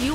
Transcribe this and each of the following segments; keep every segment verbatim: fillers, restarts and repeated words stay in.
Do you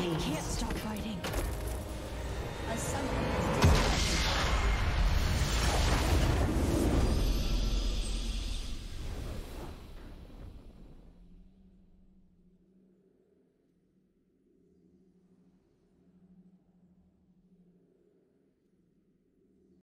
Hey, can't stop fighting.